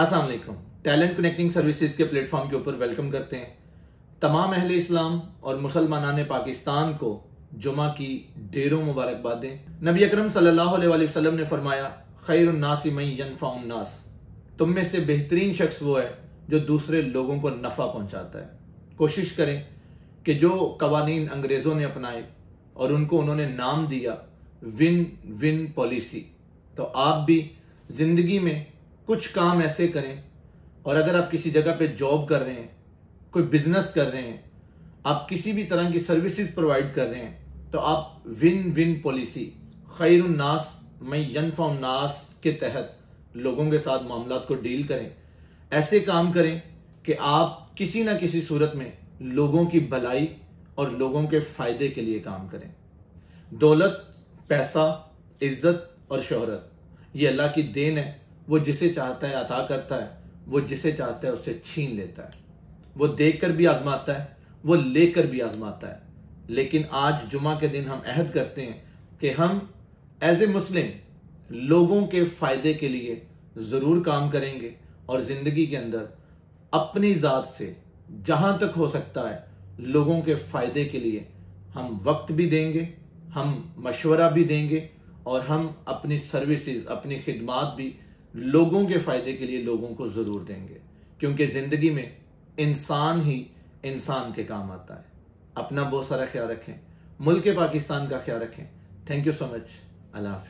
अस्सलाम वालेकुम। Talent connecting services के प्लेटफॉर्म के ऊपर वेलकम करते हैं तमाम अहले इस्लाम और मुसलमानान पाकिस्तान को। जुमा की ढेरों मुबारकबादें। नबी अकरम सल्लल्लाहु अलैहि वसल्लम ने फरमाया, खैरुन्नासि मन यनफाउन नास, तुम में से बेहतरीन शख्स वो है जो दूसरे लोगों को नफ़ा पहुँचाता है। कोशिश करें कि जो कवानीन अंग्रेज़ों ने अपनाए और उनको उन्होंने नाम दिया विन विन पॉलिसी, तो आप भी ज़िंदगी में कुछ काम ऐसे करें। और अगर आप किसी जगह पे जॉब कर रहे हैं, कोई बिजनेस कर रहे हैं, आप किसी भी तरह की सर्विसेज प्रोवाइड कर रहे हैं, तो आप विन विन पॉलिसी खैरुन नास मैं यनफाउन नास के तहत लोगों के साथ मामलात को डील करें। ऐसे काम करें कि आप किसी ना किसी सूरत में लोगों की भलाई और लोगों के फायदे के लिए काम करें। दौलत, पैसा, इज्जत और शोहरत ये अल्लाह की देन है। वो जिसे चाहता है अता करता है, वो जिसे चाहता है उससे छीन लेता है। वो देखकर भी आजमाता है, वो लेकर भी आजमाता है। लेकिन आज जुमा के दिन हम अहद करते हैं कि हम एज ए मुस्लिम लोगों के फायदे के लिए ज़रूर काम करेंगे और ज़िंदगी के अंदर अपनी ज़ात से जहाँ तक हो सकता है लोगों के फ़ायदे के लिए हम वक्त भी देंगे, हम मशवरा भी देंगे और हम अपनी सर्विसेज, अपनी खिदमात भी लोगों के फ़ायदे के लिए लोगों को ज़रूर देंगे। क्योंकि ज़िंदगी में इंसान ही इंसान के काम आता है। अपना बहुत सारा ख्याल रखें, मुल्क पाकिस्तान का ख्याल रखें। Thank you so much. अल्लाह हाफ़िज़।